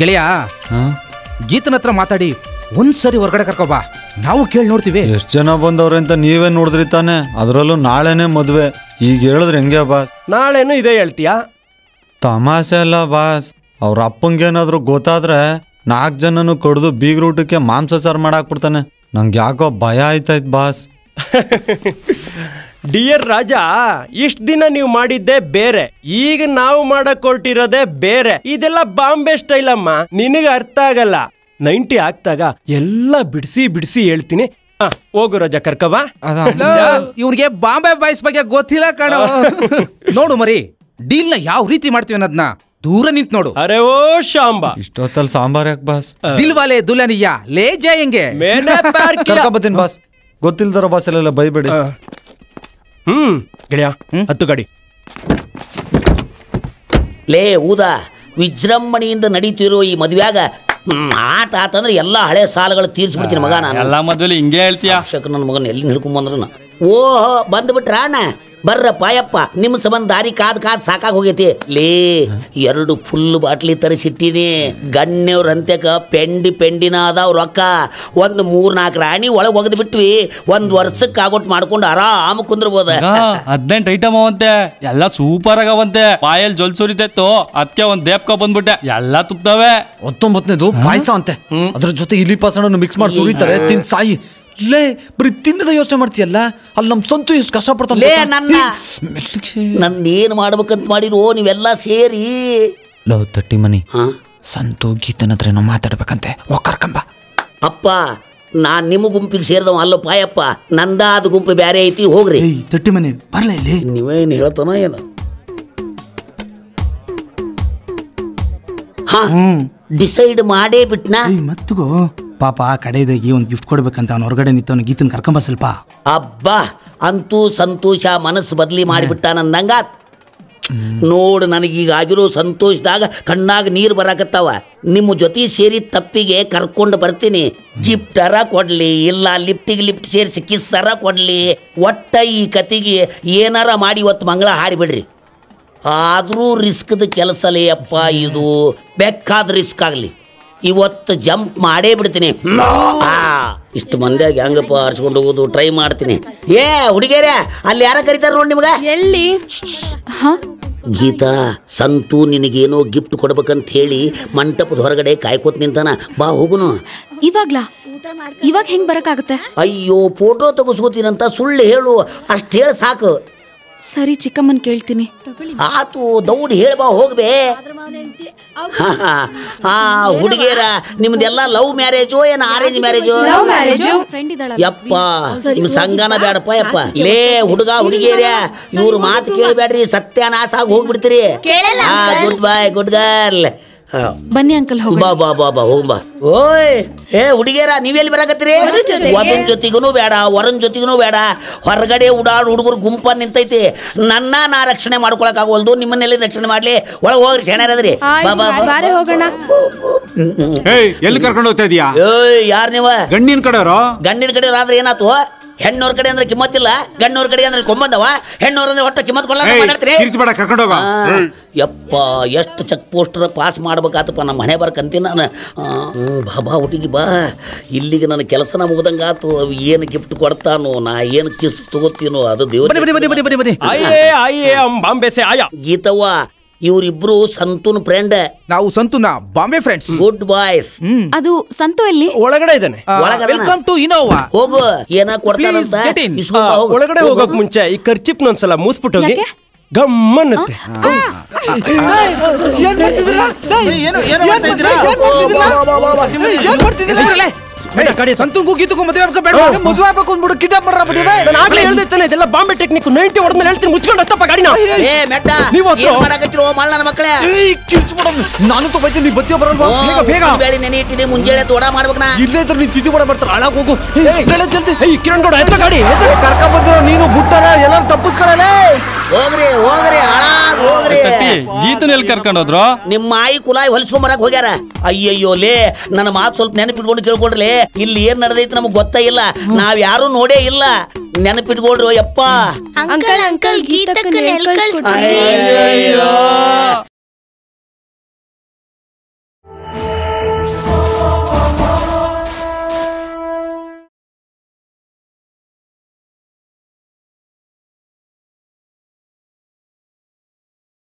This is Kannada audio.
ಗೆಳೆಯ ಗೀತನ ಹತ್ರ ಮಾತಾಡಿ ಒಂದ್ಸರಿ ಹೊರಗಡೆ ಕರ್ಕೋಬಾ, ನಾವು ಕೇಳಿ ನೋಡ್ತೀವಿ. ಎಷ್ಟು ಜನ ಬಂದವ್ರೆ ಅಂತ ನೀವೇ ನೋಡಿದ್ರಿ ತಾನೆ, ಅದರಲ್ಲೂ ನಾಳೆನೆ ಮದುವೆ, ಈಗ ಹೇಳಿದ್ರೆ ಹೆಂಗೆ ಬಾಸ್? ನಾಳೆನು ಇದೇ ಹೇಳ್ತೀಯಾ? ತಮಾಷೆ ಅಲ್ಲ ಬಾಸ್, ಅವ್ರ ಅಪ್ಪಂಗೇನಾದ್ರು ಗೊತ್ತಾದ್ರೆ 4 ಜನನು ಕಡ್ದು ಬೀಗ್ರೂಟಕ್ಕೆ ಮಾಂಸ ಸಾರು ಮಾಡಾಕ್ಬಿಡ್ತಾನೆ. ನಂಗೆ ಯಾಕೋ ಭಯ ಆಯ್ತಾಯ್ತು ಬಾಸ್. ಡಿಯರ್ ರಾಜಾ, ಇಷ್ಟು ದಿನ ನೀವು ಮಾಡಿದ್ದೆ ಬೇರೆ, ಈಗ ನಾವು ಮಾಡಕ್ ಹೊರಟಿರೋದೇ ಬೇರೆ. ಇದೆಲ್ಲ ಬಾಂಬೆ ಸ್ಟೈಲ್ ಅಮ್ಮ, ನಿನಗೆ ಅರ್ಥ ಆಗಲ್ಲ. 90 ಆಗ್ತಾಗ ಎಲ್ಲ ಬಿಡಿಸಿ ಬಿಡಿಸಿ ಹೇಳ್ತೀನಿ. ಹೋಗು ರಾಜಾ, ಕರ್ಕವಾ. ಇವ್ರಿಗೆ ಬಾಂಬೆ ಬಾಯ್ಸ್ ಬಗ್ಗೆ ಗೊತ್ತಿಲ್ಲ ಕಣ. ನೋಡು ಮರಿ, ಡೀಲ್ನ ಯಾವ ರೀತಿ ಮಾಡ್ತೀವಿ ಅನ್ನೋದನ್ನ ದೂರ ನಿಂತು ನೋಡು. ಅರೆ ಓ ಶಾಂಬಾ, ಇಷ್ಟೊತ್ತಲ್ಲಿ ಸಾಂಬಾರ್ ಯಾಕೆ ಬಾಸ್? ದಿಲ್ವಾಲೆ ದುಲ್ಹನಿಯಾ ಲೇ ಜಾಯೆಂಗೆ ಬಾಸ್. ಗೊತ್ತಿಲ್ದಾರ ಬಾಸ್ ಎಲ್ಲ ಬೈಬೇಡಿ. ಗೆಳೆಯ, 10 ಗಾಡಿ. ಲೇ ಊದಾ, ವಿಜೃಂಭಣೆಯಿಂದ ನಡೀತಿರೋ ಈ ಮದುವೆಯಾಗ ಆಟ ಆತಂದ್ರೆ ಎಲ್ಲ ಹಳೆ ಸಾಲಗಳು ತೀರಿಸ್ಬಿಡ್ತೀನಿ ಮಗ. ನಾನು ಎಲ್ಲ ಮದುವೆಲಿ ಹಿಂಗೆ ಹೇಳ್ತೀಯ? ನನ್ನ ಮಗನ ಎಲ್ಲಿ ಹಿಡ್ಕೊಂಬಂದ್ರನ? ಓಹೋ, ಬಂದ್ಬಿಟ್ರ ಅಣ್ಣ? ಬರ್ರಪ್ಪ ಯಪ್ಪ, ನಿಮ್ಮ ಸಂಬಂಧ ದಾರಿ ಕಾದ್ ಸಾಕಾಗಿ ಹೋಗೈತಿ. ಲೇ 2 ಫುಲ್ ಬಾಟ್ಲಿ ತರಿಸಿಟ್ಟಿನಿ, ಗಣ್ಯವ್ರ ಅಂತ್ಯಕ್ಕೆ ಪೆಂಡಿನ ಅದಾವ್ ರೊಕ್ಕ. ಒಂದು 3-4 ರಾಣಿ ಒಳಗೆ ಒಗದ್ ಬಿಟ್ವಿ, 1 ವರ್ಷಕ್ಕೆ ಆಗೋಟ್ ಮಾಡ್ಕೊಂಡು ಆರಾಮ ಕುಂದ್ರಬೋದ. 18 ಐಟಮ್ ಅವಂತೆ, ಎಲ್ಲ ಸೂಪರ್ ಆಗವಂತೆ. ಪಾಯಲ್ ಜೊಲ್ ಸುರಿತೈತು, ಅದಕ್ಕೆ ಒಂದ್ ದೇಪ್ಕ ಬಂದ್ಬಿಟ್ಟೆ, ಎಲ್ಲಾ ತುಪ್ತಾವೆ. 19ನೇದು ಪಾಯಸ ಅಂತೆ, ಅದ್ರ ಜೊತೆ ಇಲಿ ಪಾಸಣ ಮಿಕ್ಸ್ ಮಾಡಿ ಸುರಿತಾರೆ. ತಿನ್ ಸಾಯಿ ಲೇ, ಬರೀ ತಿನ್ನದ ಯೋಚನೆ ಮಾಡ್ತೀಯಲ್ಲ. ಅಲ್ಲಿ ನಮ್ ಸಂತು ಎಷ್ಟು ಕಷ್ಟ ಪಡ್ತಾನೆ. ನನ್ನ ಏನ್ ಮಾಡ್ಬೇಕಂತ ಮಾಡಿರೋ ನೀವೆಲ್ಲ ಸೇರಿ? ಲವ್ 30 ಮನಿ ಸಂತು ಗೀತನ ಹತ್ರ ಏನೋ ಮಾತಾಡ್ಬೇಕಂತೆ, ಕರ್ಕಂಬ. ಅಪ್ಪ, ನಾನ್ ನಿಮ್ಮ ಗುಂಪಿಗೆ ಸೇರಿದವ ಅಲ್ಲಪ್ಪ ಯಪ್ಪ, ನಂದಾದ ಗುಂಪು ಬ್ಯಾರೆ ಐತಿ. ಹೋಗ್ರಿ 30 ಮನಿ ಬರ್ಲ ಇಲ್ಲಿ. ನೀವೇನು ಹೇಳ್ತಾನ ಏನು? ಡಿಸೈಡ್ ಮಾಡೇ ಬಿಟ್ನಾ? ಮತ್ತಗೋ ಪಾಪ ಕಡೆದಾಗಿ ಒಂದು ಗಿಫ್ಟ್ ಕೊಡ್ಬೇಕಂತ ಅವ್ನು ಹೊರಗಡೆ ನಿಂತವನು. ಗೀತನ್ ಕರ್ಕೊಂಬ ಸ್ವಲ್ಪ. ಅಬ್ಬಾ, ಅಂತೂ ಸಂತೋಷ ಮನಸ್ಸು ಬದಲಿ ಮಾಡಿಬಿಟ್ಟ ನಂದಂಗ. ನೋಡು, ನನಗೀಗ ಆಗಿರೋ ಸಂತೋಷದಾಗ ಕಣ್ಣಾಗ ನೀರು ಬರಾಕತ್ತಾವ. ನಿಮ್ಮ ಜೊತೆ ಸೇರಿ ತಪ್ಪಿಗೆ ಕರ್ಕೊಂಡು ಬರ್ತೀನಿ. ಗಿಫ್ಟ್ ಅರ ಕೊಡ್ಲಿ, ಇಲ್ಲ ಲಿಫ್ಟಿಗೆ ಲಿಫ್ಟ್ ಸೇರಿಸಿ ಕಿಸ್ ಅರ ಕೊಡ್ಲಿ. ಒಟ್ಟ ಈ ಕತೆಗೆ ಏನಾರ ಮಾಡಿ ಇವತ್ತು ಮಂಗಳ ಹಾರಿಬಿಡ್ರಿ. ಆದರೂ ರಿಸ್ಕ್ದ ಕೆಲಸಲೇ ಅಪ್ಪ ಇದು, ಬೇಕಾದ ರಿಸ್ಕ್ ಆಗಲಿ, ಇವತ್ತು ಜಂಪ್ ಮಾಡೇ ಬಿಡ್ತೀನಿ. ಇಷ್ಟು ಮಂದಿಯಾಗಿ ಹೆಂಗಪ್ಪ ಹರ್ಸ್ಕೊಂಡು ಹೋಗೋದು ಟ್ರೈ ಮಾಡ್ತೀನಿ. ಏ ಹುಡುಗಿಯರೇ, ಅಲ್ಲಿ ಯಾರ ಕರೀತಾರ ನೋಡಿ ನಿಮ್ಗೆ? ಎಲ್ಲಿ? ಗೀತಾ, ಸಂತು ನಿನಗೇನೋ ಗಿಫ್ಟ್ ಕೊಡ್ಬೇಕಂತ ಹೇಳಿ ಮಂಟಪದ ಹೊರಗಡೆ ಕಾಯ್ಕೋತ ನಿಂತಾನ, ಬಾ ಹೋಗುನು. ಇವಾಗ್ಲಾ? ಇವಾಗ ಹೆಂಗ್ ಬರಕಾಗತ್ತೆ? ಅಯ್ಯೋ, ಫೋಟೋ ತಗಸ್ಕೋತೀನಂತ ಸುಳ್ಳು ಹೇಳು, ಅಷ್ಟು ಹೇಳ ಸಾಕು. ಸರಿ ಚಿಕ್ಕಮ್ಮನ್ ಕೇಳ್ತೀನಿ. ಆತು ದೌಡ್ ಹೇಳ್ಬಾ ಹೋಗ್ಬೇ. ಹಾ ಹುಡುಗಿಯರ, ನಿಮ್ದೆಲ್ಲ ಲವ್ ಮ್ಯಾರೇಜು ಏನ್ ಅರೇಂಜ್ ಮ್ಯಾರೇಜು? ಯಪ್ಪ ನಿಮ್ ಸಂಗನ ಬೇಡಪ್ಪ ಯಪ್ಪ. ಲೇ ಹುಡುಗ ಹುಡುಗಿಯರ, ಇವ್ರ ಮಾತು ಕೇಳಬೇಡ್ರಿ, ಸತ್ಯಾನಾಶ ಆಗಿ ಹೋಗ್ಬಿಡ್ತೀರಿ. Good boy, good girl. ಬನ್ನಿ ಅಂಕಲ್, ಹೋಗ್ ಬಾ ಬಾ ಬಾ ಹೋಗ್ ಬಾ. ಓಯ್ ಏ ಹುಡುಗಿಯರ, ನೀವೆಲ್ಲಿ ಬರಾಕತ್ತೀರಿ? ಒದನ್ ಜೊತೆಗೂ ಬೇಡ, ಹೊರನ್ ಜೊತೆಗೂ ಬೇಡ. ಹೊರಗಡೆ ಉಡಾಡ್ ಹುಡುಗರು ಗುಂಪ ನಿಂತೈತಿ. ನನ್ನ ನಾ ರಕ್ಷಣೆ ಮಾಡ್ಕೊಳಕ್ ಆಗೋಲ್ದು, ನಿಮ್ಮನ್ನೆಲ್ಲಿ ರಕ್ಷಣೆ ಮಾಡ್ಲಿ? ಒಳಗ್ ಹೋಗ್ರಿ, ಶೆಣರದ್ರಿ. ಎಲ್ಲಿ ಕರ್ಕೊಂಡು ಹೋಗ್ತಾ ಇದೀಯಾ? ಏಯ್ ಯಾರ್ ನೀವ? ಗಂಡಿನ ಕಡೆಯವರು. ಗಂಡಿನ ಕಡೆಯವ್ರ ಆದ್ರೆ ಏನಾತು? ಹೆಣ್ಣೋರ್ ಕಡೆ ಅಂದ್ರೆ ಕಿಮ್ಮತ್ತಿಲ್ಲ, ಗಣ್ಣೋರ್ ಕಡೆ ಅಂದ್ರೆ ಕೊಂಬಂದವ. ಹೆಣ್ಣೋರ್ ಅಂದ್ರೆ ಹೊಟ್ಟೆ ಕಿಮ್ಮತ್ ಕೊಡ್ಲಾಡ್ತೀರಿ. ಯಪ್ಪ, ಎಷ್ಟು ಚೆಕ್ ಪೋಸ್ಟರ್ ಪಾಸ್ ಮಾಡ್ಬೇಕಾತಪ್ಪ ನಮ್ಮ ಮನೆ ಬರ್ಕಂತೀನಿ ನಾನು. ಬಾಬಾ ಹುಡುಗಿ ಬಾ ಇಲ್ಲಿಗೆ, ನನ್ನ ಕೆಲಸನ ಮುಗ್ದಂಗಾತು. ಏನು ಗಿಫ್ಟ್ ಕೊಡ್ತಾನೋ, ನಾ ಏನು ಕಿಸ್ ತಗೋತೀನೋ, ಅದು ದೇವ್ರ. ಗೀತವ್ವ, ಇವರಿಬ್ರು ಸಂತೂನ್ ಫ್ರೆಂಡ್, ನಾವು ಸಂತೂನ ಬಾಂಬೆ ಫ್ರೆಂಡ್ಸ್. Good boys. ಅದು ಸಂತು ಎಲ್ಲಿ? ಒಳಗಡೆ ಇದ್ದಾನೆ. Welcome to Innova. ಹೋಗು, ಏನ ಕೊಡ್ತಾನಂತ ಒಳಗಡೆ ಹೋಗಕ್ ಮುಂಚೆ ಈ ಕರ್ಚಿಪ್ ಒಂದ್ಸಲ ಮೂಸ್ಬಿಟ್ಟು ಹೋಗಿ, ಗಮ್ಮನ್ನತ್ತೆ. ಸಂತೂಗೂ ಗೀತಕ್ಕೂ ಮದುವೆ ಆಗ್ಬೇಕು ಅಂದ್ಬಿಡು, ಕಿಡ್ನಾಪ್ ಮಾಡ್ರಿ. ನಾನು ಆಗ್ಲೇ ಹೇಳ್ದಿತ್ತಾನೆ, ಇದೆಲ್ಲ ಬಾಂಬೆ ಟೆಕ್ನಿಕ್. 90 ಹೊಡೆದ್ಮೇಲೆ ಹೇಳ್ತೀನಿ, ಮುಚ್ಕೊಂಡು ಹತ್ತಪ್ಪ ಗಾಡಿನ. ಮಕ್ಕಳೇ ನಾನು ತಗೋತೀನಿ, ನೀವು ಬತ್ತಿ ಬರೋಣ ಬೇಗ. ನೆನೆಯಿಟ್ಟಿನಿ, ಮುಂಜಾನೆ ತೋಡ ಮಾಡ್ಬೇಕು. ನಾ ಇಲ್ಲೇ ಇದ್ರೆ ನೀವು ತಿದ್ದು ಬಡ ಬರ್ತಾರೆ, ಅಳಾಗ ಹೋಗು ಜಲ್ದಿ. ಐ ಕಿರಣ್ ಗೌಡ, ಎತ್ತ ಗಾಡಿ ಕರ್ಕ ಬಂದ್ರು ನೀನು, ಬುಟ್ಟನ ಎಲ್ಲರೂ ತಪ್ಪಿಸ್ಕೊಳ್ಳೇ. ಹೋಗ್ರಿ ಹೋಗ್ರಿ, ಅಳಾಗ ಹೋಗ್ರಿ. ಗೀತನ ಎಲ್ಲಿ ಕರ್ಕೊಂಡೋದ್ರು? ನಿಮ್ಮ ಆಯಿ ಕುಲಾಯಿ ಹೊಲಿಸ್ಕೊಂಡ್ ಬರಕ್ ಹೋಗ್ಯಾರ. ಅಯ್ಯಯ್ಯೋ ಲೇ, ನನ್ನ ಮಾತು ಸ್ವಲ್ಪ ನೆನಪಿಟ್ಕೊಂಡು ಕೇಳ್ಕೊಡ್ರಿ. ಇಲ್ಲಿ ಏನ್ ನಡೆದೈತಿ ನಮಗ್ ಗೊತ್ತೇ ಇಲ್ಲ, ನಾವ್ ಯಾರು ನೋಡೇ ಇಲ್ಲ. ನೆನಪಿಟ್ಕೊಳ್ರಿ ಯಪ್ಪ. ಅಂಕಲ್ ಗೀತಕ್ಕ ನೆಲ್ ಕಳ್ಸ್ಕೊಡ್ರಿ.